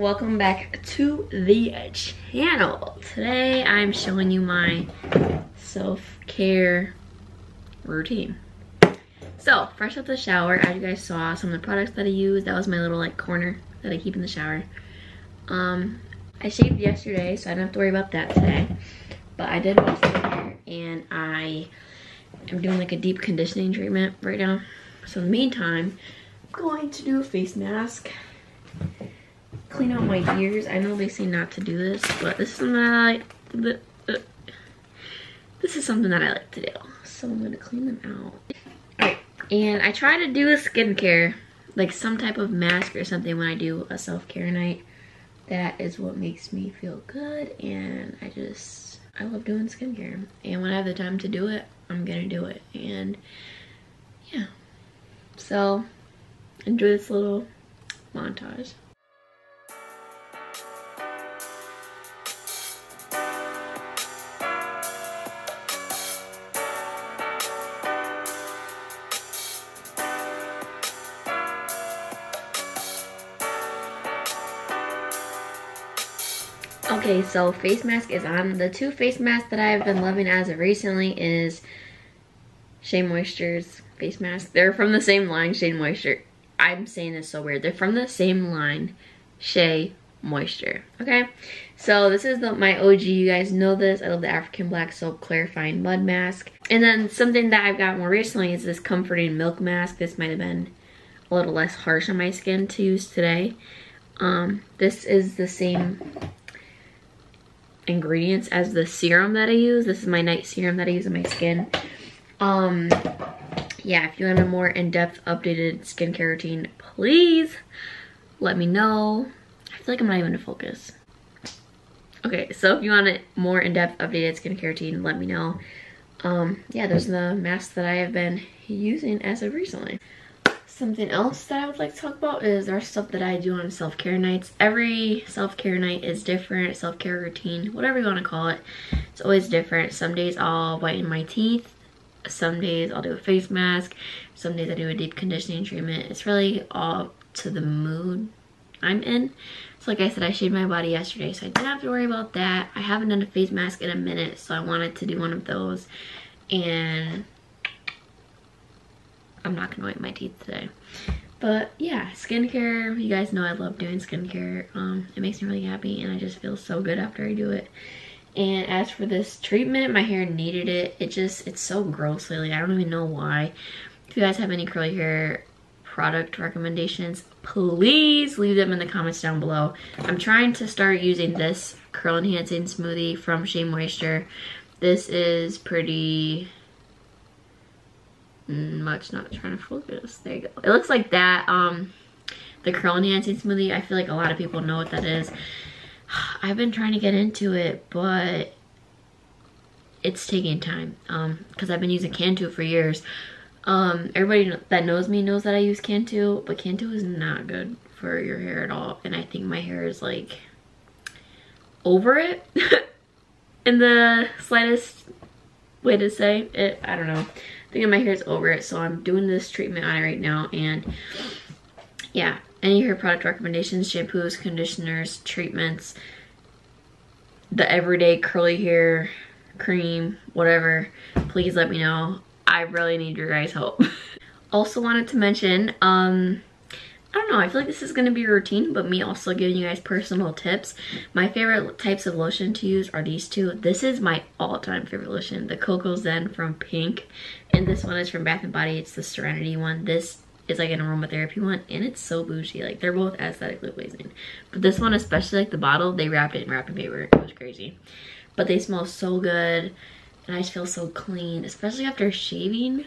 Welcome back to the channel. Today I'm showing you my self-care routine. So, fresh out the shower, as you guys saw, some of the products that I use, that was my little like corner that I keep in the shower. I shaved yesterday, so I don't have to worry about that today. But I did wash my hair, and I am doing like a deep conditioning treatment right now. So in the meantime, I'm going to do a face mask. Clean out my ears. I know they say not to do this, but this is something that I like. This is something that I like to do. So I'm gonna clean them out. Alright, and I try to do a skincare, like some type of mask or something when I do a self-care night. That is what makes me feel good, and I love doing skincare. And when I have the time to do it, I'm gonna do it. And yeah, so enjoy this little montage. Okay, so face mask is on. The two face masks that I've been loving as of recently is Shea Moisture's face mask. They're from the same line, Shea Moisture. I'm saying this so weird. They're from the same line, Shea Moisture. Okay, so this is my OG. You guys know this. I love the African Black Soap Clarifying Mud Mask. And then something that I've got more recently is this Comforting Milk Mask. This might have been a little less harsh on my skin to use today. This is the same ingredients as the serum that I use. This is my night serum that I use on my skin. Yeah, if you want a more in-depth updated skincare routine, please let me know. I feel like I'm not even in focus. Okay, so if you want a more in-depth updated skincare routine, let me know. Yeah, those are the masks that I have been using as of recently. Something else that I would like to talk about is our stuff that I do on self-care nights. Every self-care night is different, self-care routine, whatever you want to call it. It's always different. Some days I'll whiten my teeth. Some days I'll do a face mask. Some days I do a deep conditioning treatment. It's really all up to the mood I'm in. So like I said, I shaved my body yesterday, so I didn't have to worry about that. I haven't done a face mask in a minute, so I wanted to do one of those. And I'm not gonna whiten my teeth today. But yeah, skincare, you guys know I love doing skincare. It makes me really happy, and I just feel so good after I do it. And as for this treatment, my hair needed it. It's so gross lately. I don't even know why. If you guys have any curly hair product recommendations, please leave them in the comments down below. I'm trying to start using this curl enhancing smoothie from Shea Moisture. This is pretty much not trying to focus. There you go. It looks like that. The curl enhancing smoothie. I feel like a lot of people know what that is. I've been trying to get into it, but it's taking time. Because I've been using Cantu for years. Everybody that knows me knows that I use Cantu, but Cantu is not good for your hair at all. And I think my hair is like over it in the slightest way to say it. I don't know. I think my hair is over it, so I'm doing this treatment on it right now. And yeah, any hair product recommendations, shampoos, conditioners, treatments, the everyday curly hair cream, whatever, please let me know. I really need your guys' help. Also wanted to mention, I don't know, I feel like this is going to be routine, but me also giving you guys personal tips. My favorite types of lotion to use are these two. This is my all-time favorite lotion, the Coco Zen from Pink. And this one is from Bath & Body. It's the Serenity one. This is like an aromatherapy one, and it's so bougie. Like, they're both aesthetically pleasing. But this one, especially like the bottle, they wrapped it in wrapping paper. It was crazy. But they smell so good, and I just feel so clean, especially after shaving.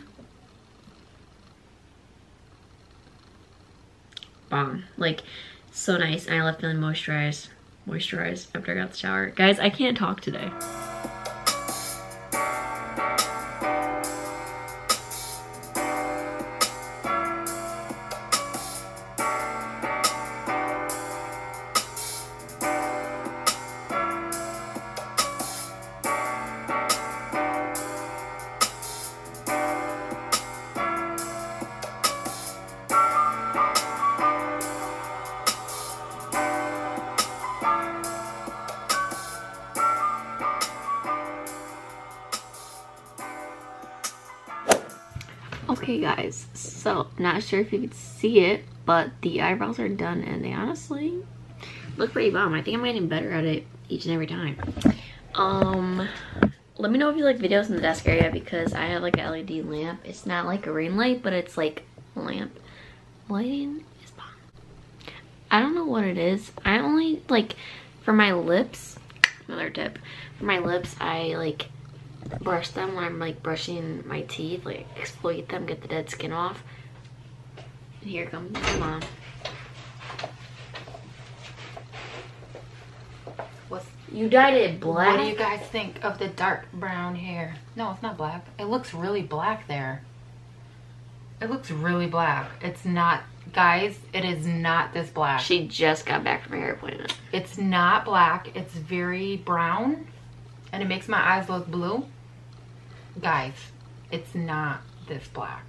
Bomb. Like, so nice. And I left feeling moisturized after I got the shower. Guys, I can't talk today. Okay guys, so not sure if you could see it, but the eyebrows are done and they honestly look pretty bomb. I think I'm getting better at it each and every time. Let me know if you like videos in the desk area, because I have like an LED lamp. It's not like a ring light, but it's like a lamp. Lighting is bomb. I don't know what it is. I only like, for my lips, another tip, for my lips I like brush them when I'm like brushing my teeth, like exfoliate them, get the dead skin off. And here comes mom. What's, you dyed it black? What do you guys think of the dark brown hair? No, it's not black. It looks really black there. It looks really black. It's not, guys, it is not this black. She just got back from her hair appointment. It's not black. It's very brown. And it makes my eyes look blue. Guys, it's not this black.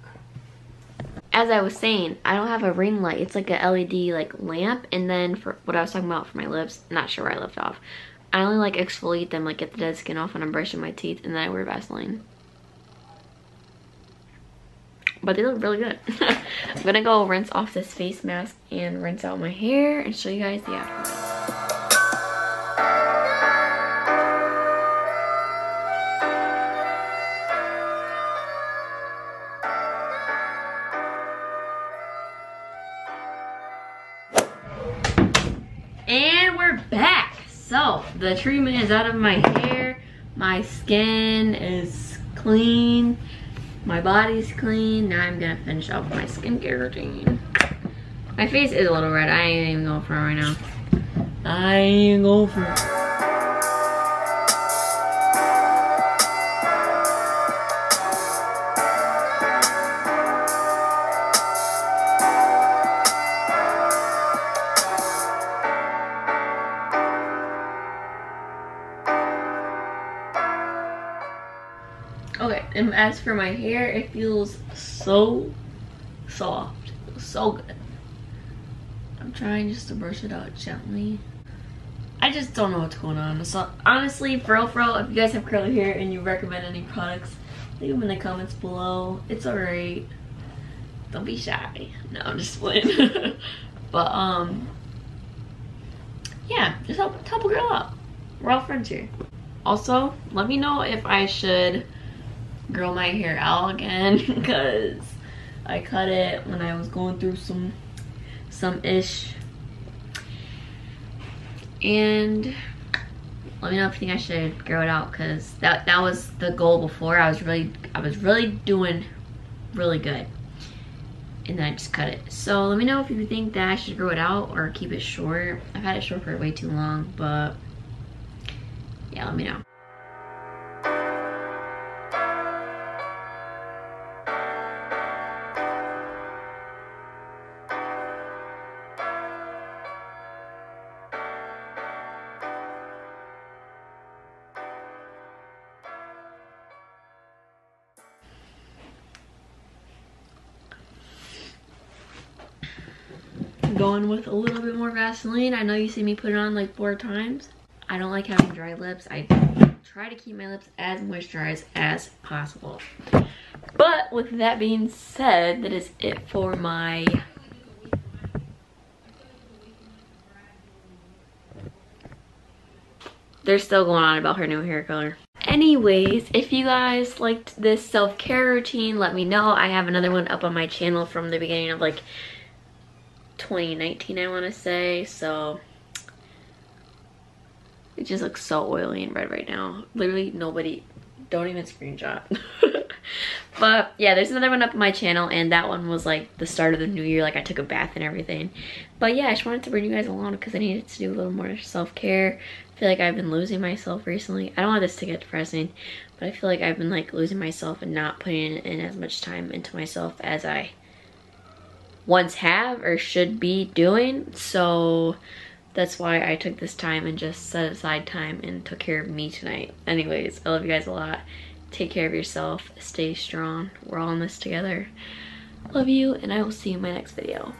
As I was saying, I don't have a ring light. It's like a LED like lamp. And then for what I was talking about for my lips, not sure where I left off. I only like exfoliate them, like get the dead skin off when I'm brushing my teeth, and then I wear Vaseline. But they look really good. I'm gonna go rinse off this face mask and rinse out my hair and show you guys the aftermath. The treatment is out of my hair, my skin is clean, my body's clean. Now I'm gonna finish off my skincare routine. My face is a little red. I ain't even going for it right now. I ain't going for it. And as for my hair, it feels so soft, so good. I'm trying just to brush it out gently. I just don't know what's going on. So honestly, for real, if you guys have curly hair and you recommend any products, leave them in the comments below. It's alright. Don't be shy. No, I'm just playing. But yeah, just help a girl out. We're all friends here. Also, let me know if I should grow my hair out again, because I cut it when I was going through some ish. And let me know if you think I should grow it out, because that was the goal before. I was really doing really good, and then I just cut it. So let me know if you think that I should grow it out or keep it short. I've had it short for way too long, but yeah, let me know. Going with a little bit more Vaseline. I know you see me put it on like 4 times. I don't like having dry lips. I try to keep my lips as moisturized as possible. But with that being said, that is it for my They're still going on about her new hair color. Anyways, if you guys liked this self-care routine, let me know. I have another one up on my channel from the beginning of like 2019, I want to say. So it just looks so oily and red right now. Literally nobody, don't even screenshot. But yeah, there's another one up on my channel, and that one was like the start of the new year, like I took a bath and everything. But yeah, I just wanted to bring you guys along because I needed to do a little more self-care. I feel like I've been losing myself recently. I don't want this to get depressing, but I feel like I've been like losing myself and not putting in as much time into myself as I once have or should be doing. So that's why I took this time and just set aside time and took care of me tonight. Anyways, I love you guys a lot. Take care of yourself. Stay strong. We're all in this together. Love you, and I will see you in my next video.